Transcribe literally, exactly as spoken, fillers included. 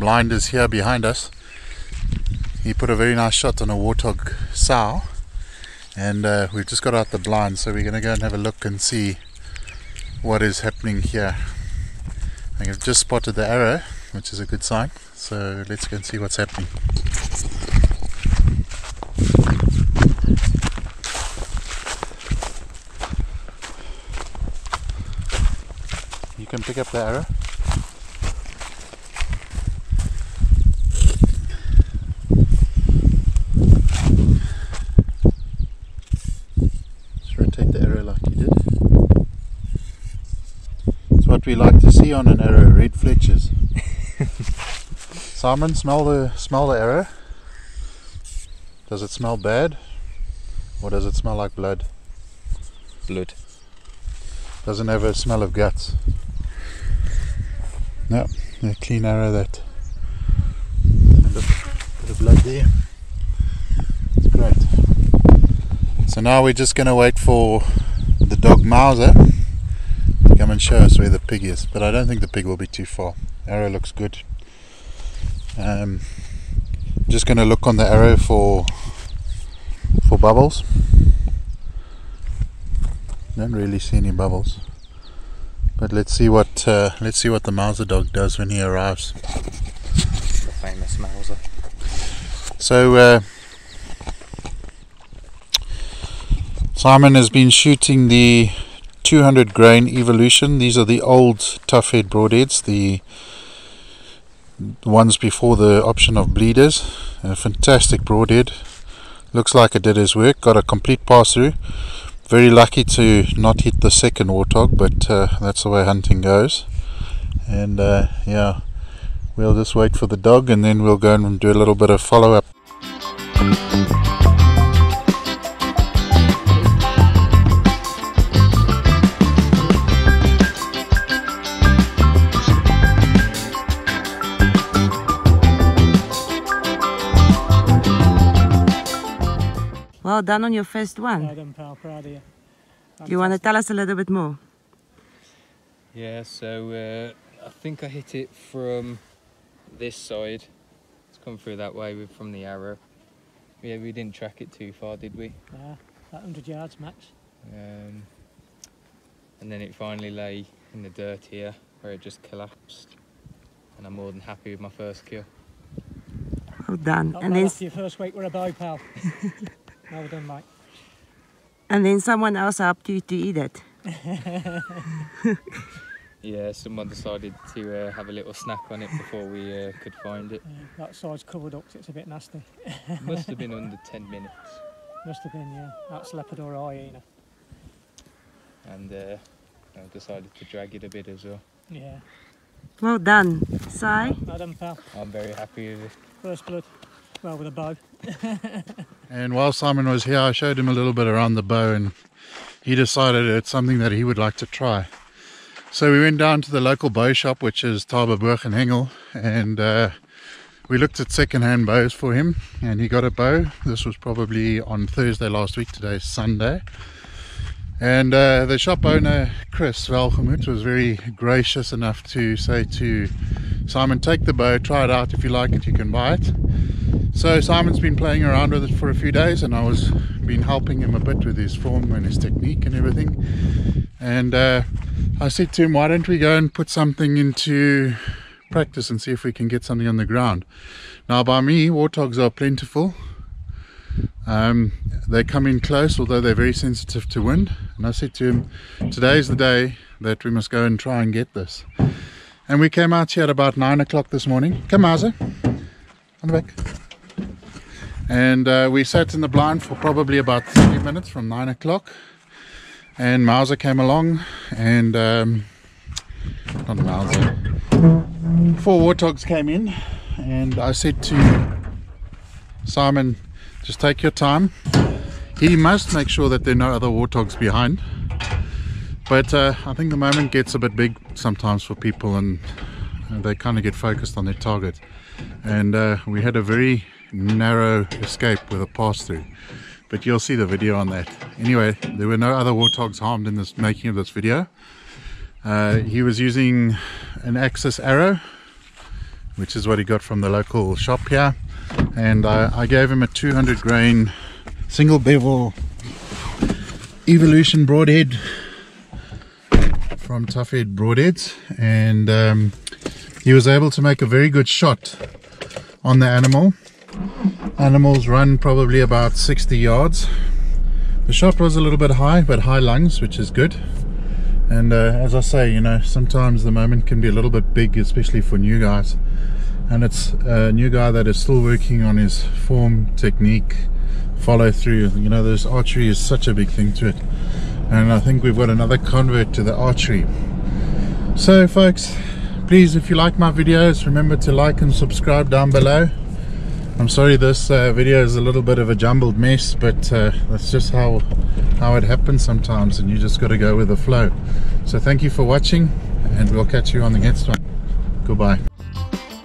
Blind is here behind us. He put a very nice shot on a warthog sow, and uh, we've just got out the blind, so we're going to go and have a look and see what is happening here. I have just spotted the arrow, which is a good sign, so let's go and see what's happening. You can pick up the arrow. We like to see on an arrow, red fletches. Simon, smell the smell the arrow. Does it smell bad, or does it smell like blood? Blood. Doesn't have a smell of guts. No, a clean arrow that. And a bit of blood there. It's great. So now we're just going to wait for the dog Mauser to come and show us where the pig is, but I don't think the pig will be too far. Arrow looks good. Um, just going to look on the arrow for for bubbles. Don't really see any bubbles, but let's see what uh, let's see what the Mauser dog does when he arrives. The famous Mauser. So uh, Simon has been shooting the two hundred grain Evolution. These are the old Tuffhead Broadheads, the ones before the option of bleeders. A fantastic broadhead. Looks like it did his work. Got a complete pass through. Very lucky to not hit the second warthog, but uh, that's the way hunting goes. And uh, yeah, we'll just wait for the dog, and then we'll go and do a little bit of follow up. Well done on your first one. Well done, pal. Proud of you. Fantastic. Do you want to tell us a little bit more? Yeah, so uh, I think I hit it from this side. It's come through that way with, from the arrow. Yeah, we didn't track it too far, did we? Yeah, about a hundred yards max. Um, and then it finally lay in the dirt here, where it just collapsed. And I'm more than happy with my first kill. Well done. Not and then after your first week we're a bow, pal. Well done, mate. And then someone else helped you to eat it. Yeah, someone decided to uh, have a little snack on it before we uh, could find it. Yeah, that side's covered up, so it's a bit nasty. Must have been under ten minutes. Must have been, yeah. That's leopard or hyena. And uh, I decided to drag it a bit as well. Yeah. Well done, Si. Well done, pal. I'm very happy with it. First blood, well, with a bow. And while Simon was here, I showed him a little bit around the bow, and he decided it's something that he would like to try. So we went down to the local bow shop, which is Tauberbruchenhangel, and uh, we looked at second-hand bows for him, and he got a bow. This was probably on Thursday last week. Today's Sunday. And uh, the shop owner, Chris Valchemut, was very gracious enough to say to Simon, take the bow, try it out, if you like it you can buy it. So Simon's been playing around with it for a few days, and I was been helping him a bit with his form and his technique and everything. And uh, I said to him, why don't we go and put something into practice and see if we can get something on the ground. Now by me, warthogs are plentiful. Um, they come in close, although they're very sensitive to wind, and I said to him, today's the day that we must go and try and get this. And we came out here at about nine o'clock this morning. Come, Mauser, on the back. And uh, we sat in the blind for probably about thirty minutes from nine o'clock, and Mauser came along, and um, not Mauser, four warthogs came in, and I said to Simon, just take your time. He must make sure that there are no other warthogs behind. But uh, I think the moment gets a bit big sometimes for people, and they kind of get focused on their target. And uh, we had a very narrow escape with a pass through. But you'll see the video on that. Anyway, there were no other warthogs harmed in this making of this video. Uh, he was using an axis arrow, which is what he got from the local shop here. And I, I gave him a two hundred grain single bevel Evolution broadhead from Tuffhead Broadheads, and um, he was able to make a very good shot on the animal. Animals run probably about sixty yards. The shot was a little bit high, but high lungs, which is good. And uh, as I say, you know, sometimes the moment can be a little bit big, especially for new guys. And it's a new guy that is still working on his form, technique, follow through. You know, this archery is such a big thing to it. And I think we've got another convert to the archery. So folks, please, if you like my videos, remember to like and subscribe down below. I'm sorry this uh, video is a little bit of a jumbled mess, but uh, that's just how, how it happens sometimes, and you just got to go with the flow. So thank you for watching, and we'll catch you on the next one. Goodbye.